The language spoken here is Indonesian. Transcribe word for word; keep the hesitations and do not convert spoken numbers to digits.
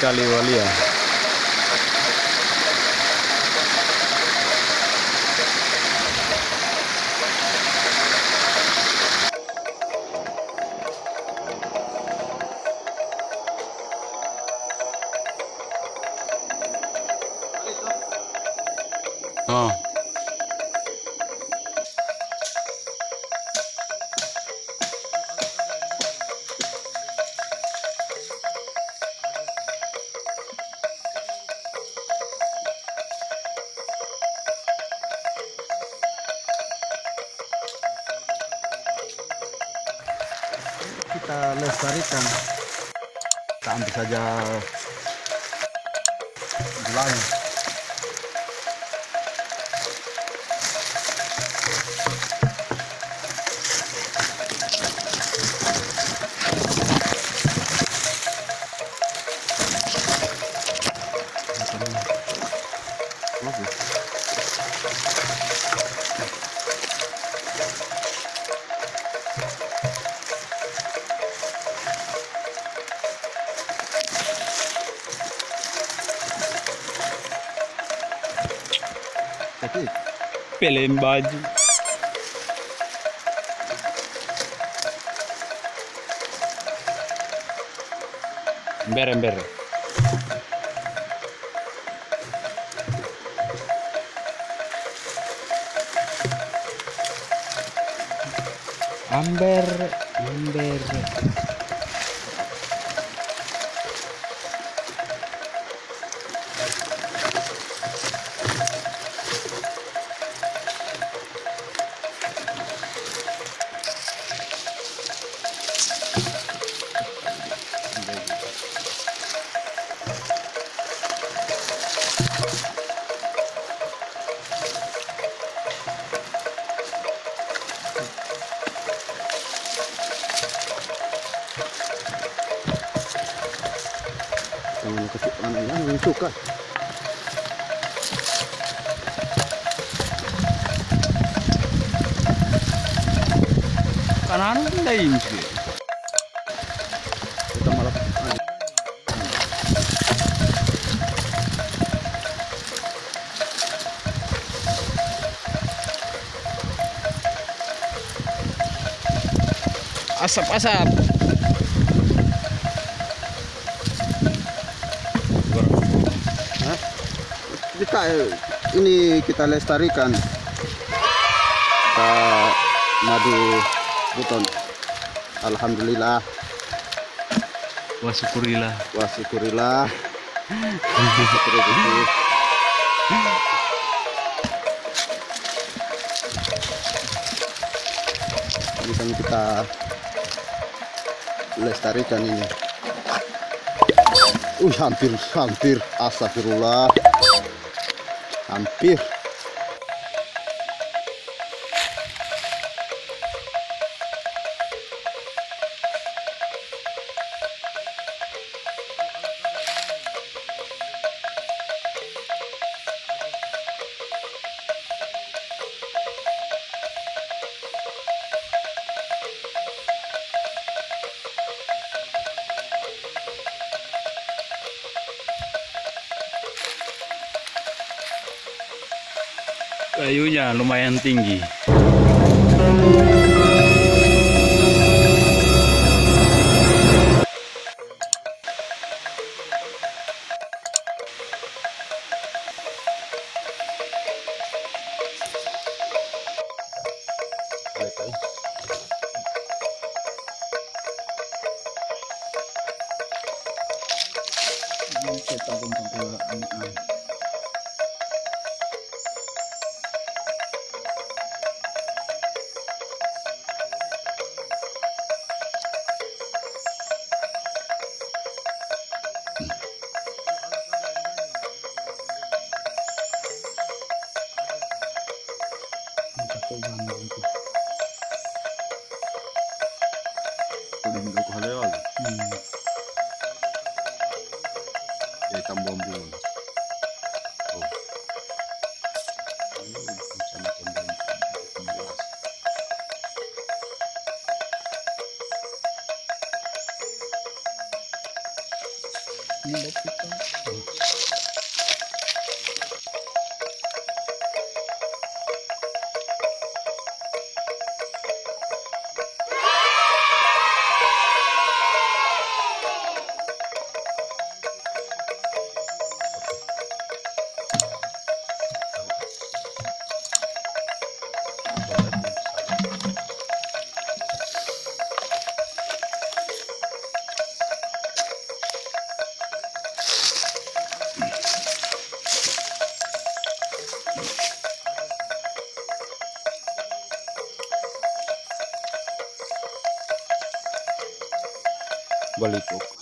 Kali Walia. Oh. Kita lestarikan, kita ambil saja gelangnya. Pela embade. Embere, embere. Amber, amber. Suka kanan lain sih kita malah asap-asap. Kita ini kita lestarikan, kita madu buton. Alhamdulillah, wasyukurillah, wasyukurillah. Bisa kita lestarikan ini. Uh, hampir, hampir, astagfirullah. Hampir. Kayunya lumayan tinggi. Balik.